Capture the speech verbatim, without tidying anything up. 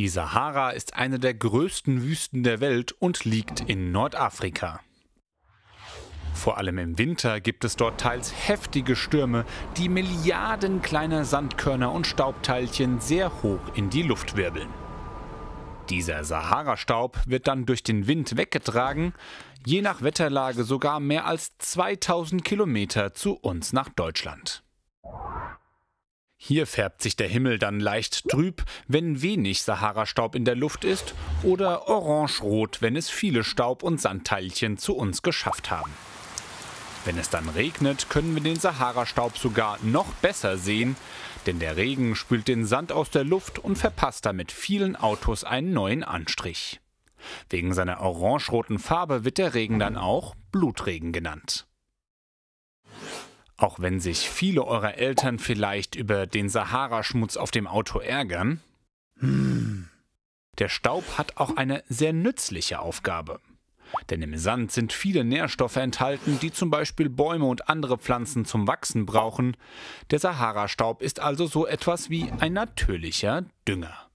Die Sahara ist eine der größten Wüsten der Welt und liegt in Nordafrika. Vor allem im Winter gibt es dort teils heftige Stürme, die Milliarden kleiner Sandkörner und Staubteilchen sehr hoch in die Luft wirbeln. Dieser Sahara-Staub wird dann durch den Wind weggetragen, je nach Wetterlage sogar mehr als zweitausend Kilometer zu uns nach Deutschland. Hier färbt sich der Himmel dann leicht trüb, wenn wenig Sahara-Staub in der Luft ist, oder orangerot, wenn es viele Staub- und Sandteilchen zu uns geschafft haben. Wenn es dann regnet, können wir den Sahara-Staub sogar noch besser sehen, denn der Regen spült den Sand aus der Luft und verpasst damit vielen Autos einen neuen Anstrich. Wegen seiner orangeroten Farbe wird der Regen dann auch Blutregen genannt. Auch wenn sich viele eurer Eltern vielleicht über den Sahara-Schmutz auf dem Auto ärgern, der Staub hat auch eine sehr nützliche Aufgabe. Denn im Sand sind viele Nährstoffe enthalten, die zum Beispiel Bäume und andere Pflanzen zum Wachsen brauchen. Der Sahara-Staub ist also so etwas wie ein natürlicher Dünger.